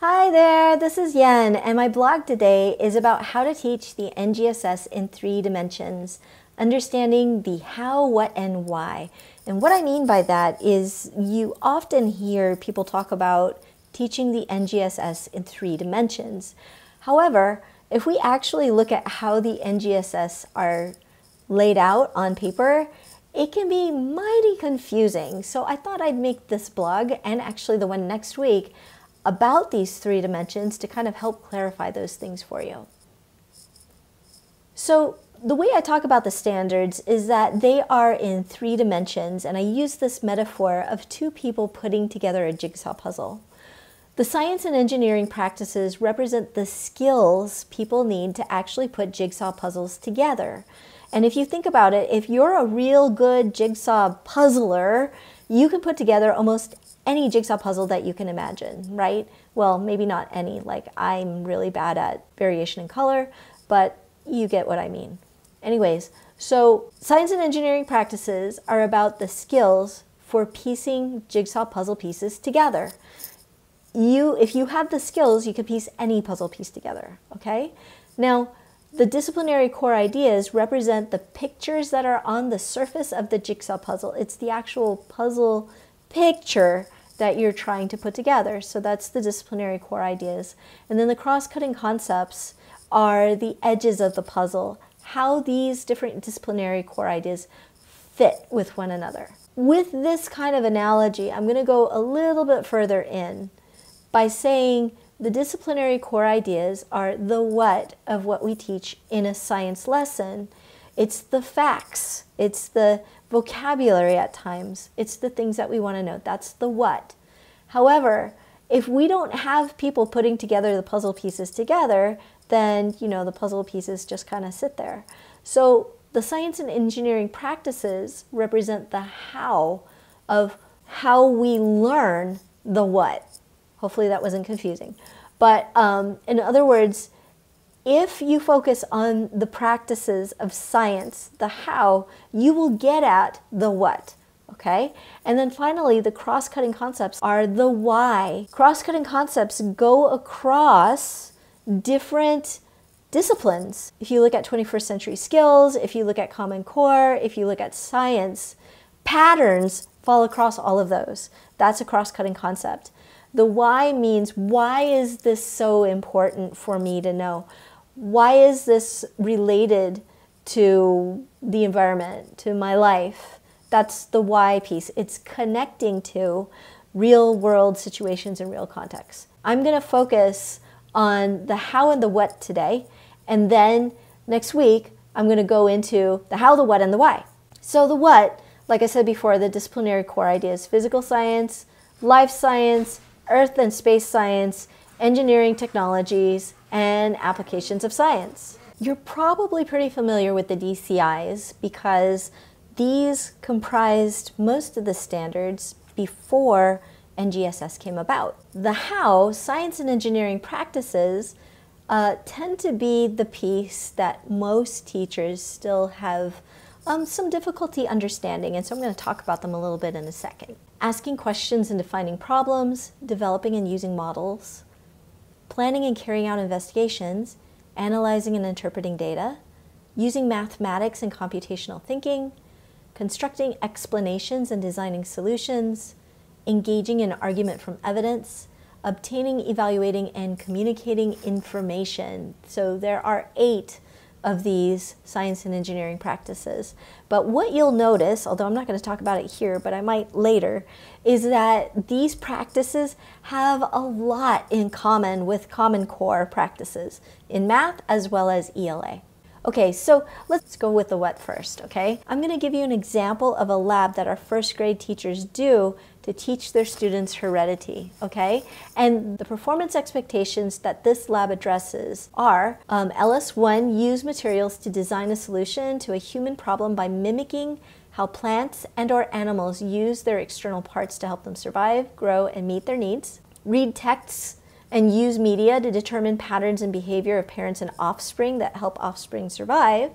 Hi there, this is Yen, and my blog today is about how to teach the NGSS in 3 dimensions, understanding the how, what, and why. And what I mean by that is you often hear people talk about teaching the NGSS in 3 dimensions. However, if we actually look at how the NGSS are laid out on paper, it can be mighty confusing. So I thought I'd make this blog, and actually the one next week, about these 3 dimensions to kind of help clarify those things for you. So the way I talk about the standards is that they are in 3 dimensions, and I use this metaphor of 2 people putting together a jigsaw puzzle. The science and engineering practices represent the skills people need to actually put jigsaw puzzles together. And if you think about it, if you're a real good jigsaw puzzler, you can put together almost any jigsaw puzzle that you can imagine, right? Well, maybe not any, like I'm really bad at variation in color, but you get what I mean. Anyways, so science and engineering practices are about the skills for piecing jigsaw puzzle pieces together. If you have the skills, you can piece any puzzle piece together, okay? Now, the disciplinary core ideas represent the pictures that are on the surface of the jigsaw puzzle. It's the actual puzzle picture that you're trying to put together. So that's the disciplinary core ideas. And then the cross-cutting concepts are the edges of the puzzle, how these different disciplinary core ideas fit with one another. With this kind of analogy, I'm going to go a little bit further in by saying the disciplinary core ideas are the what of what we teach in a science lesson. It's the facts, it's the vocabulary at times, it's the things that we want to know. That's the what. However, if we don't have people putting together the puzzle pieces together, then the puzzle pieces just kind of sit there. So the science and engineering practices represent the how of how we learn the what. Hopefully that wasn't confusing. But in other words, if you focus on the practices of science, the how, you will get at the what, okay? And then finally, the cross-cutting concepts are the why. Cross-cutting concepts go across different disciplines. If you look at 21st century skills, if you look at Common Core, if you look at science, patterns fall across all of those. That's a cross-cutting concept. The why means, why is this so important for me to know? Why is this related to the environment, to my life? That's the why piece. It's connecting to real world situations and real contexts. I'm going to focus on the how and the what today, and then next week I'm going to go into the how, the what, and the why. So the what, like I said before, the disciplinary core ideas: physical science, life science, earth and space science, engineering technologies, and applications of science. You're probably pretty familiar with the DCIs because these comprised most of the standards before NGSS came about. The how, science and engineering practices, tend to be the piece that most teachers still have some difficulty understanding, and so I'm going to talk about them a little bit in a second. Asking questions and defining problems, developing and using models, planning and carrying out investigations, analyzing and interpreting data, using mathematics and computational thinking, constructing explanations and designing solutions, engaging in argument from evidence, obtaining, evaluating, and communicating information. So there are 8 of these science and engineering practices. But what you'll notice, although I'm not going to talk about it here, but I might later, is that these practices have a lot in common with Common Core practices in math as well as ELA. Okay, so let's go with the what first, okay? I'm going to give you an example of a lab that our first grade teachers do to teach their students heredity, okay? And the performance expectations that this lab addresses are LS1 use materials to design a solution to a human problem by mimicking how plants and/or animals use their external parts to help them survive, grow, and meet their needs. Read texts and use media to determine patterns and behavior of parents and offspring that help offspring survive.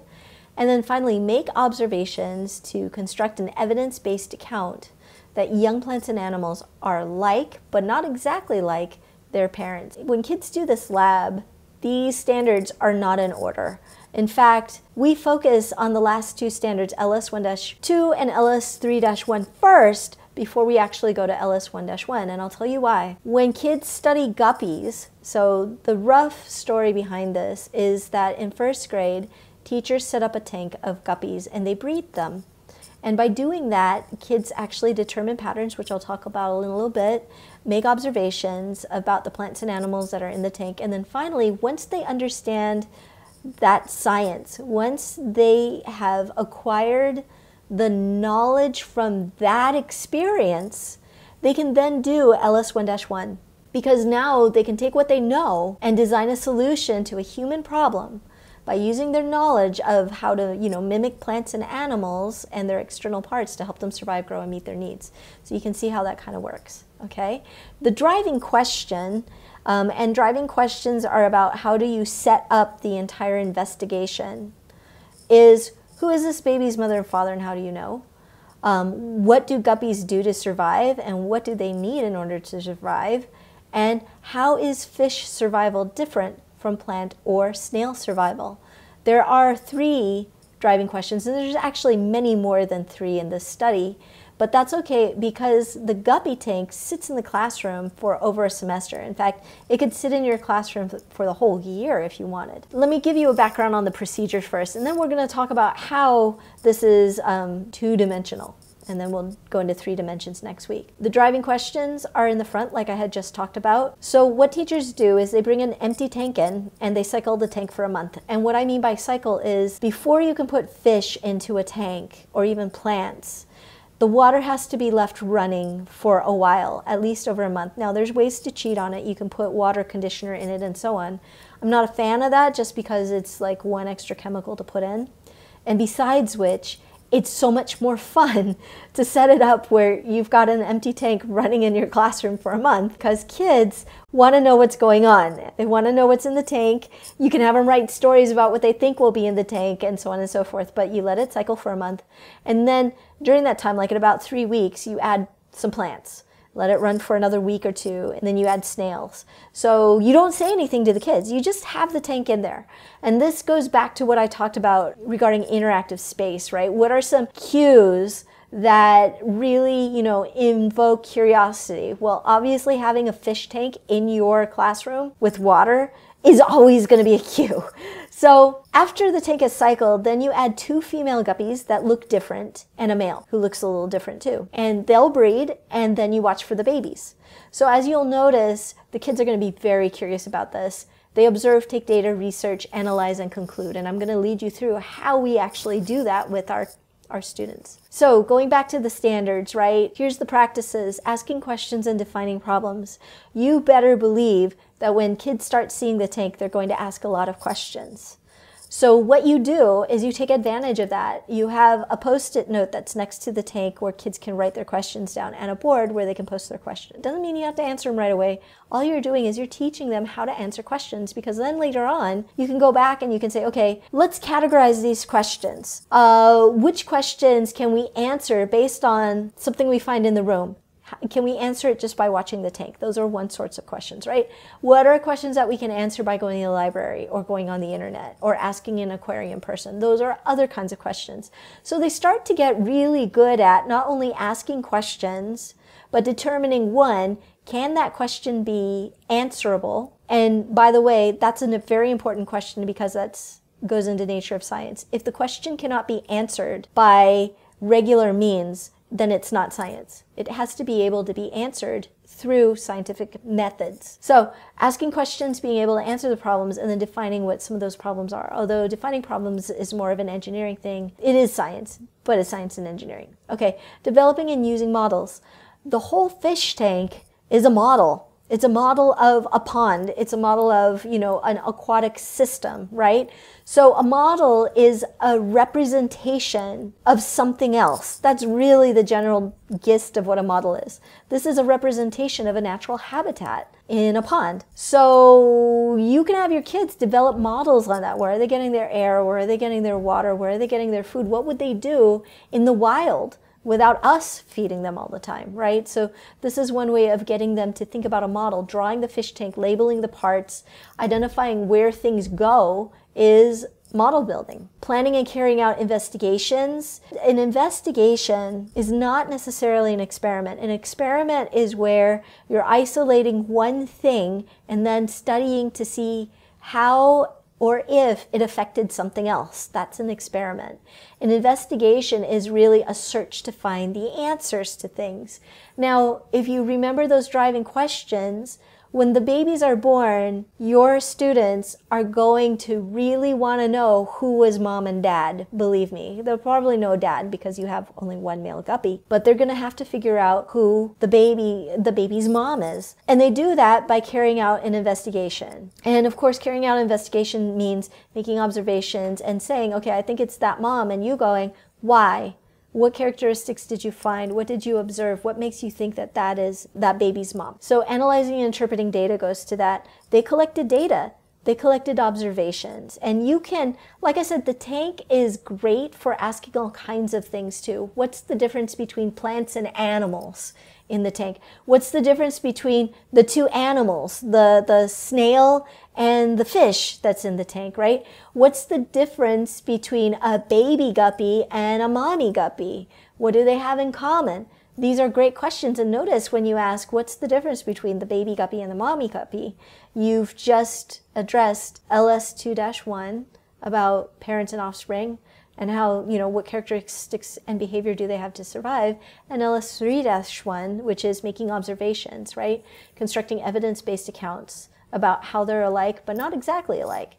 And then finally, make observations to construct an evidence-based account that young plants and animals are like, but not exactly like, their parents. When kids do this lab, these standards are not in order. In fact, we focus on the last two standards, LS1-2 and LS3-1 first, before we actually go to LS1-1, and I'll tell you why. When kids study guppies, so the rough story behind this is that in first grade, teachers set up a tank of guppies and they breed them. And by doing that, kids actually determine patterns, which I'll talk about in a little bit, make observations about the plants and animals that are in the tank. And then finally, once they understand that science, once they have acquired the knowledge from that experience, they can then do LS1-1. Because now they can take what they know and design a solution to a human problem by using their knowledge of how to, mimic plants and animals and their external parts to help them survive, grow, and meet their needs. So you can see how that kind of works, okay? The driving question, and driving questions are about how do you set up the entire investigation, is who is this baby's mother and father and how do you know? What do guppies do to survive and what do they need in order to survive? And how is fish survival different from plant or snail survival? There are three driving questions, and there's actually many more than three in this study, but that's okay because the guppy tank sits in the classroom for over a semester. In fact, it could sit in your classroom for the whole year if you wanted. Let me give you a background on the procedure first, and then we're going to talk about how this is two-dimensional, and then we'll go into three dimensions next week. The driving questions are in the front, like I had just talked about. So what teachers do is they bring an empty tank in and they cycle the tank for a month. And what I mean by cycle is before you can put fish into a tank or even plants, the water has to be left running for a while, at least over a month. Now there's ways to cheat on it. You can put water conditioner in it and so on. I'm not a fan of that just because it's like one extra chemical to put in. And besides which, it's so much more fun to set it up where you've got an empty tank running in your classroom for a month because kids want to know what's going on. They want to know what's in the tank. You can have them write stories about what they think will be in the tank and so on and so forth, but you let it cycle for a month. And then during that time, like in about 3 weeks, you add some plants. Let it run for another week or two, and then you add snails. So you don't say anything to the kids. You just have the tank in there. And this goes back to what I talked about regarding interactive space, right? What are some cues that really, invoke curiosity? Well, obviously having a fish tank in your classroom with water is always going to be a cue. So after the tank is cycled, then you add two female guppies that look different and a male who looks a little different too. And they'll breed, and then you watch for the babies. So as you'll notice, the kids are going to be very curious about this. They observe, take data, research, analyze, and conclude. And I'm going to lead you through how we actually do that with our students. So going back to the standards, right? Here's the practices, asking questions and defining problems. You better believe that when kids start seeing the tank, they're going to ask a lot of questions. So what you do is you take advantage of that. You have a post-it note that's next to the tank where kids can write their questions down and a board where they can post their question. It doesn't mean you have to answer them right away. All you're doing is you're teaching them how to answer questions because then later on, you can go back and you can say, okay, let's categorize these questions. Which questions can we answer based on something we find in the room? Can we answer it just by watching the tank? Those are one sorts of questions, right? What are questions that we can answer by going to the library or going on the internet or asking an aquarium person? Those are other kinds of questions. So they start to get really good at not only asking questions, but determining one, can that question be answerable? And by the way, that's a very important question because that goes into nature of science. If the question cannot be answered by regular means, then it's not science. It has to be able to be answered through scientific methods. So asking questions, being able to answer the problems, and then defining what some of those problems are. Although defining problems is more of an engineering thing. It is science, but it's science and engineering. Okay, developing and using models. The whole fish tank is a model. It's a model of a pond. It's a model of, an aquatic system, right? So a model is a representation of something else. That's really the general gist of what a model is. This is a representation of a natural habitat in a pond. So you can have your kids develop models on that. Where are they getting their air? Where are they getting their water? Where are they getting their food? What would they do in the wild? without us feeding them all the time, right? So this is one way of getting them to think about a model, drawing the fish tank, labeling the parts, identifying where things go is model building. Planning and carrying out investigations. An investigation is not necessarily an experiment. An experiment is where you're isolating one thing and then studying to see how or if it affected something else. That's an experiment. An investigation is really a search to find the answers to things. Now, if you remember those driving questions, when the babies are born, your students are going to really want to know who was mom and dad, believe me. They'll probably know dad because you have only one male guppy, but they're going to have to figure out who the baby's mom is. And they do that by carrying out an investigation. And of course, carrying out an investigation means making observations and saying, okay, I think it's that mom, and you going, why? What characteristics did you find? What did you observe? What makes you think that that is that baby's mom? So analyzing and interpreting data goes to that. They collected data. They collected observations. And you can, like I said, the tank is great for asking all kinds of things too. What's the difference between plants and animals in the tank? What's the difference between the two animals, the snail and the fish that's in the tank, right? What's the difference between a baby guppy and a mommy guppy? What do they have in common? These are great questions, and notice when you ask, what's the difference between the baby guppy and the mommy guppy? You've just addressed LS2-1 about parents and offspring and how, you know, what characteristics and behavior do they have to survive, and LS3-1, which is making observations, right? Constructing evidence-based accounts about how they're alike, but not exactly alike.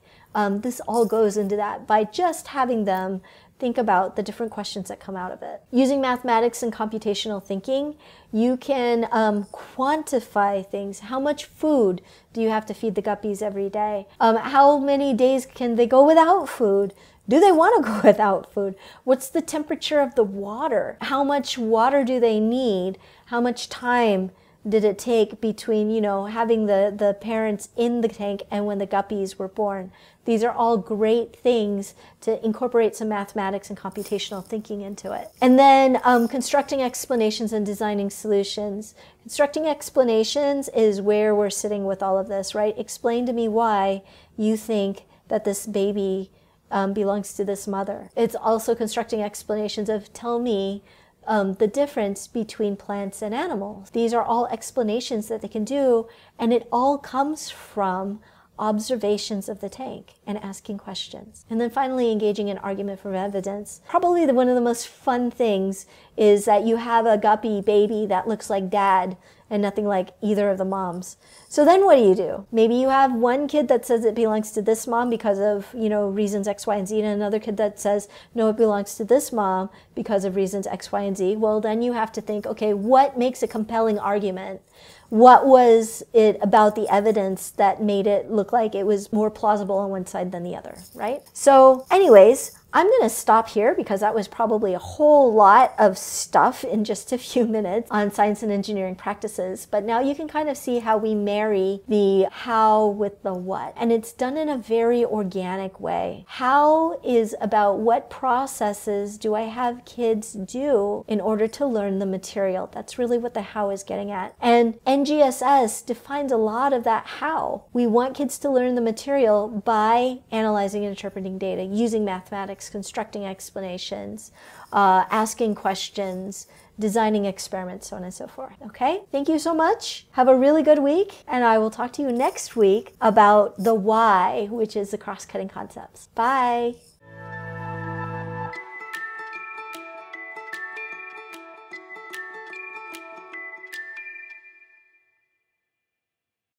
This all goes into that by just having them think about the different questions that come out of it. Using mathematics and computational thinking, you can quantify things. How much food do you have to feed the guppies every day? How many days can they go without food? Do they want to go without food? What's the temperature of the water? How much water do they need? How much time did it take between, you know, having the parents in the tank and when the guppies were born? These are all great things to incorporate some mathematics and computational thinking into it. And then constructing explanations and designing solutions. Constructing explanations is where we're sitting with all of this, right? Explain to me why you think that this baby belongs to this mother. It's also constructing explanations of, tell me the difference between plants and animals. These are all explanations that they can do, and it all comes from observations of the tank and asking questions. And then finally, engaging in argument for evidence. Probably one of the most fun things is that you have a guppy baby that looks like dad and nothing like either of the moms. So then what do you do? Maybe you have one kid that says it belongs to this mom because of, you know, reasons X, Y, and Z, and another kid that says, no, it belongs to this mom because of reasons X, Y, and Z. Well, then you have to think, okay, what makes a compelling argument? What was it about the evidence that made it look like it was more plausible on one side than the other, right? So anyways, I'm going to stop here because that was probably a whole lot of stuff in just a few minutes on science and engineering practices. But now you can kind of see how we marry the how with the what. And it's done in a very organic way. How is about what processes do I have kids do in order to learn the material. That's really what the how is getting at. And NGSS defines a lot of that how. We want kids to learn the material by analyzing and interpreting data, using mathematics, constructing explanations, asking questions, designing experiments, so on and so forth. Okay? Thank you so much. Have a really good week, and I will talk to you next week about the why, which is the cross-cutting concepts. Bye!